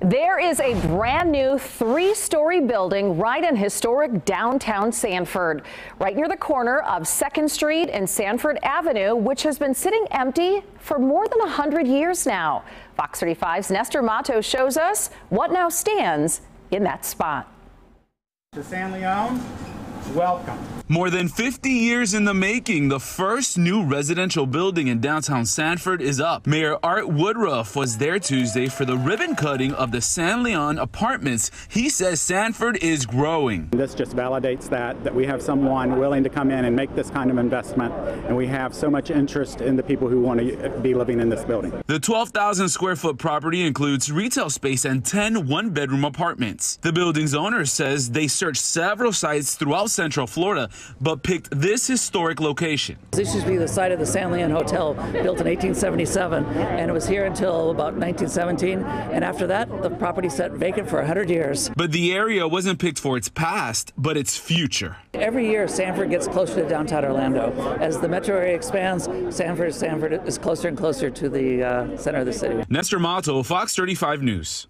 There is a brand new three-story building right in historic downtown Sanford, right near the corner of 2nd Street and Sanford Avenue, which has been sitting empty for more than 100 years now. Fox 35's Nestor Mato shows us what now stands in that spot. To San Leon, welcome. More than 50 years in the making, the first new residential building in downtown Sanford is up. Mayor Art Woodruff was there Tuesday for the ribbon cutting of the San Leon Apartments. He says Sanford is growing. This just validates that we have someone willing to come in and make this kind of investment, and we have so much interest in the people who want to be living in this building. The 12,000 square foot property includes retail space and 10 one-bedroom apartments. The building's owner says they searched several sites throughout Central Florida, but picked this historic location. This used to be the site of the San Leon Hotel, built in 1877, and it was here until about 1917, and after that the property sat vacant for 100 years. But the area wasn't picked for its past, but its future. Every year Sanford gets closer to downtown Orlando. As the metro area expands, Sanford is closer and closer to the center of the city. Nestor Mato, Fox 35 News.